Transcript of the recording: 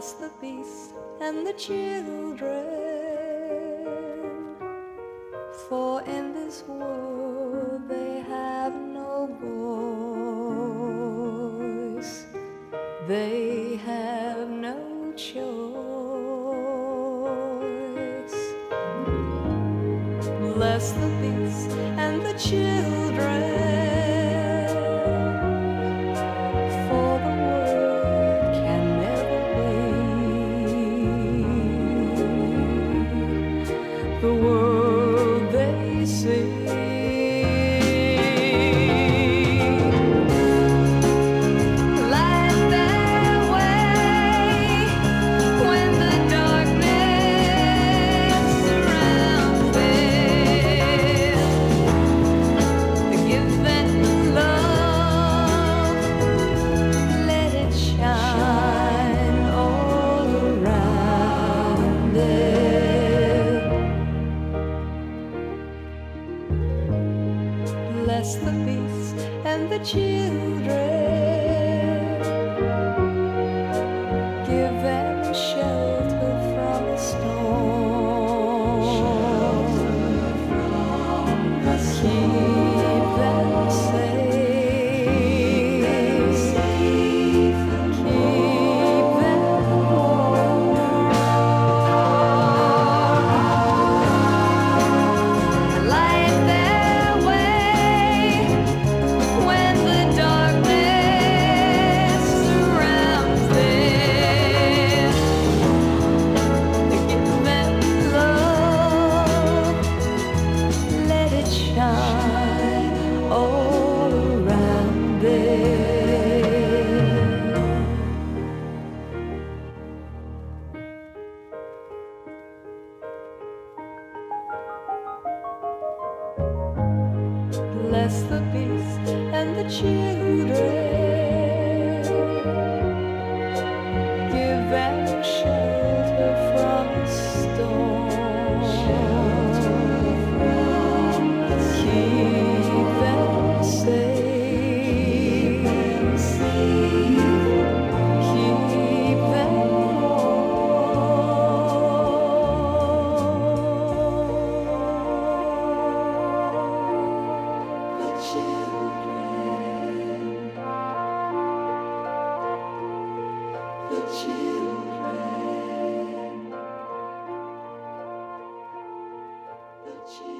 bless the beasts and the children, for in this world they have no voice, they have no choice. Bless the beasts and the children, the world they see. Bless the beasts and the children, give them shelter from the storm, keep them safe, keep them warm, light them all around there. Bless the beasts and the children, give them shelter from the storm. Children.